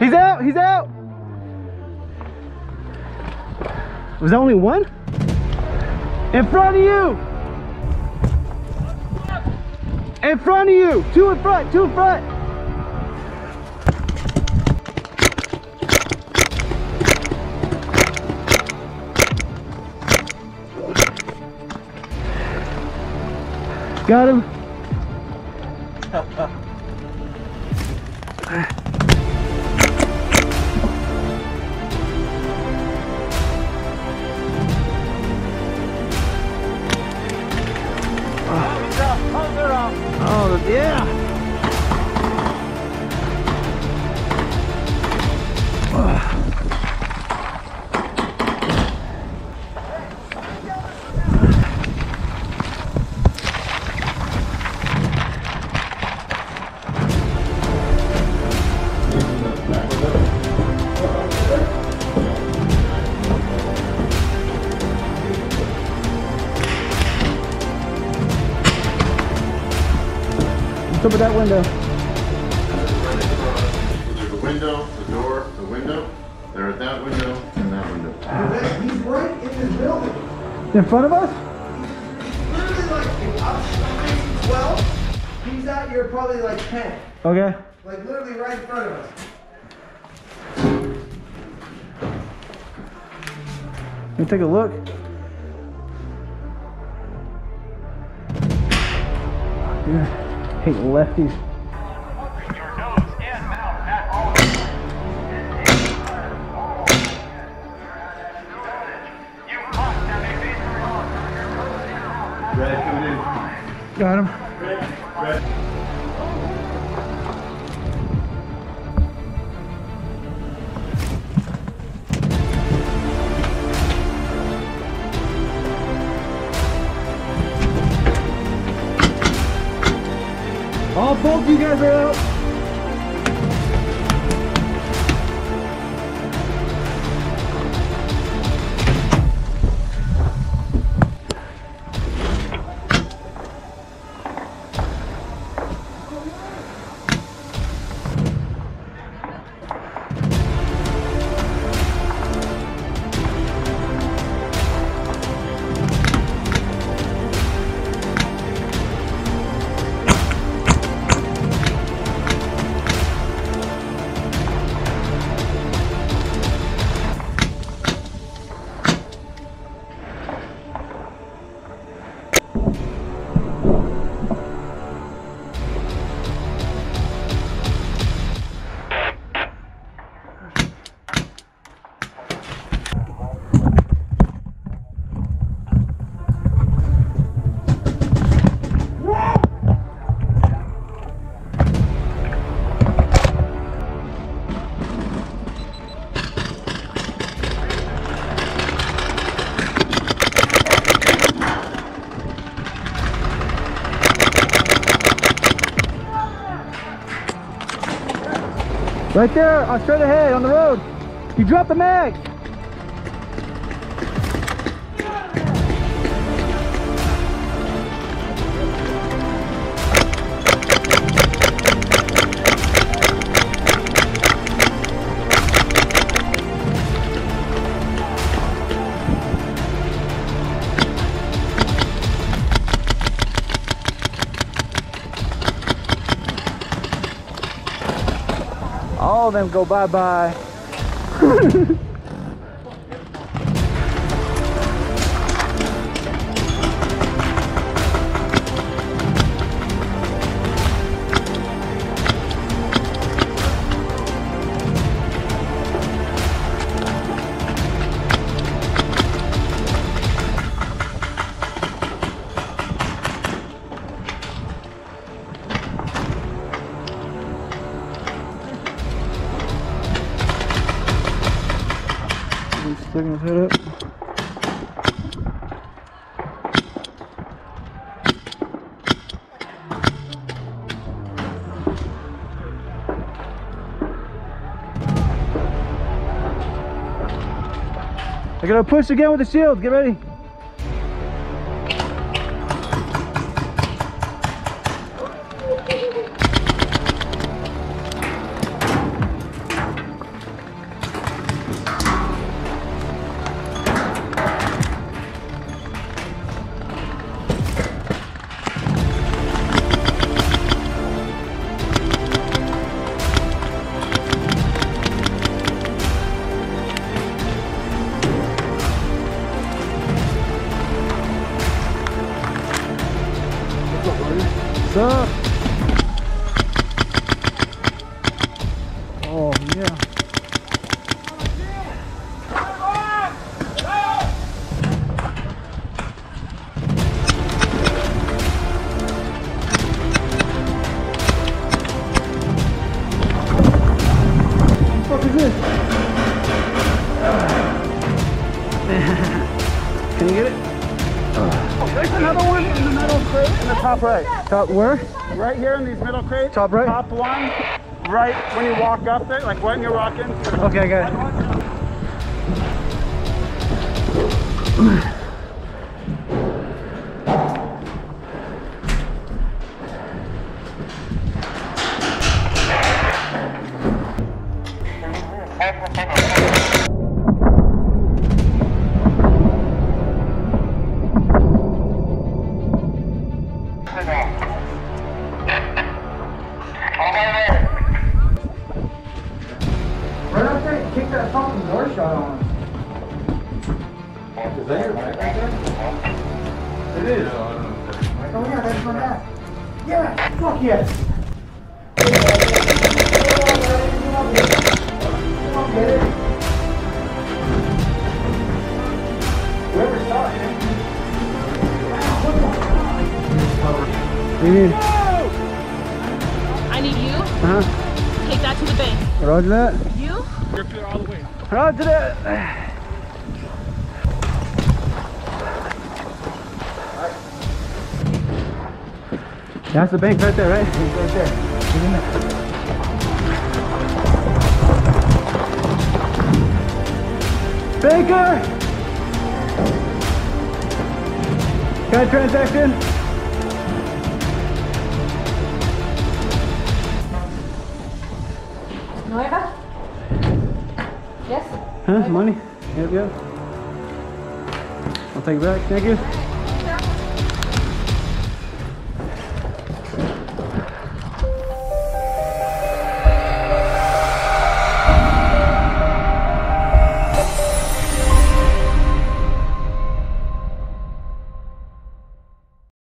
He's out, he's out! Was that only one? In front of you! In front of you! Two in front, two in front! Got him! Oh, yeah. Over that window. There's a window, the door, the window. There's that window and that window. He's right in this building. In front of us? He's literally like up 12. He's out here probably like 10. Okay. Like literally right in front of us. Let me take a look. Yeah. I hate lefties. Red, coming in. Got him. Red. All both you guys are out. Right there, straight ahead on the road. You dropped the mag. All of them go bye-bye. Sticking his head up. They're gonna push again with the shield, get ready. Oh yeah. What the fuck is this? Can you get it? There's another one in the metal crate in the top right. Top where? Right here in these metal crates. Top right? Top one. Right when you walk up there, like when you're walking. Okay, I got it. Kick that fucking door shot on us. Is that your back right there? It is. Oh yeah, that's my back. Yeah, fuck yes. Whoever shot him. You need. I need you? Uh-huh. Take that to the bank. Roger that. You? You're clear all the way. Roger that. Right. That's the bank right there, right? It's right there. Get in there. Banker! Got a transaction? Nueva? Yes? Huh? Money? Yep, yep. I'll take it back. Thank you.